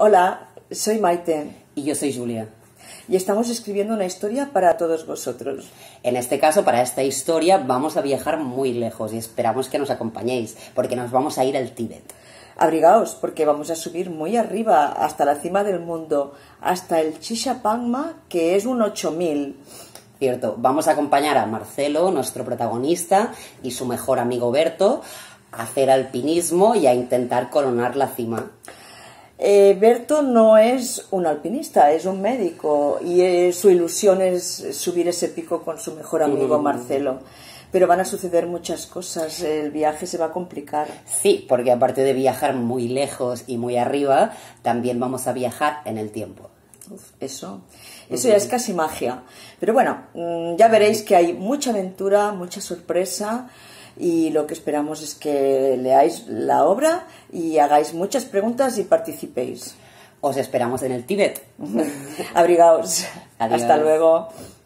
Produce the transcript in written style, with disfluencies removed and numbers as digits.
Hola, soy Maite. Y yo soy Julia. Y estamos escribiendo una historia para todos vosotros. En este caso, para esta historia, vamos a viajar muy lejos y esperamos que nos acompañéis, porque nos vamos a ir al Tíbet. Abrigaos, porque vamos a subir muy arriba, hasta la cima del mundo, hasta el Shisha Pangma, que es un 8000. Cierto, vamos a acompañar a Marcelo, nuestro protagonista, y su mejor amigo Berto, a hacer alpinismo y a intentar coronar la cima. Berto no es un alpinista, es un médico, y su ilusión es subir ese pico con su mejor amigo Marcelo. Pero van a suceder muchas cosas, el viaje se va a complicar. Sí, porque aparte de viajar muy lejos y muy arriba, también vamos a viajar en el tiempo. Uf, eso ya es casi magia. Pero bueno, ya veréis que hay mucha aventura, mucha sorpresa, y lo que esperamos es que leáis la obra y hagáis muchas preguntas y participéis. Os esperamos en el Tíbet. Abrigaos. Adiós. Hasta luego.